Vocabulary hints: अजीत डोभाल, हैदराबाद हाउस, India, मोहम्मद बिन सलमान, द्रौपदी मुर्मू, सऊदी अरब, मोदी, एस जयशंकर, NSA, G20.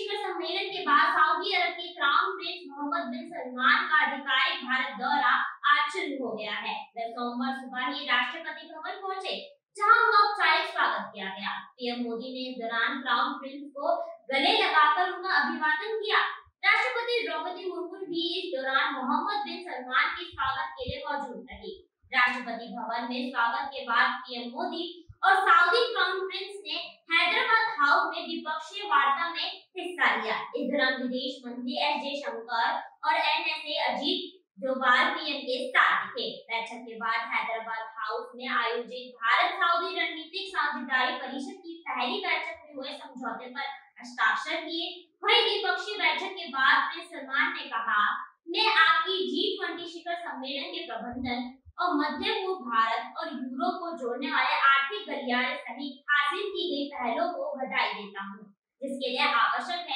सम्मेलन के बाद सऊदी अरब के crown prince मोहम्मद बिन सलमान का आधिकारिक भारत दौरा आज शुरू हो गया है। वे सोमवार सुबह ही राष्ट्रपति भवन पहुंचे, जहां उनका औपचारिक स्वागत किया गया। पीएम मोदी ने इस दौरान क्राउन प्रिंस को गले लगाकर उनका अभिवादन किया। राष्ट्रपति द्रौपदी मुर्मू भी इस दौरान मोहम्मद बिन सलमान के स्वागत के लिए मौजूद रही। राष्ट्रपति भवन में स्वागत के बाद पीएम मोदी और सऊदी क्राउन प्रिंस ने हैदराबाद हाउस में द्विपक्षीय वार्ता में हिस्सा लिया। इस दौरान विदेश मंत्री एस जयशंकर और NSA अजीत डोभाल पीएम के साथ थे। बैठक के बाद हैदराबाद हाउस में आयोजित भारत सऊदी रणनीतिक साझेदारी परिषद की पहली बैठक में हुए समझौते पर हस्ताक्षर किए। वही द्विपक्षीय बैठक के बाद प्रिंस सलमान ने कहा, मैं आपकी G20 शिखर सम्मेलन के प्रबंधन और मध्य पूर्व भारत और यूरोप को जोड़ने वाले आर्थिक गलियारे सहित हासिल की गई पहलों को बधाई देता हूँ, जिसके लिए आवश्यक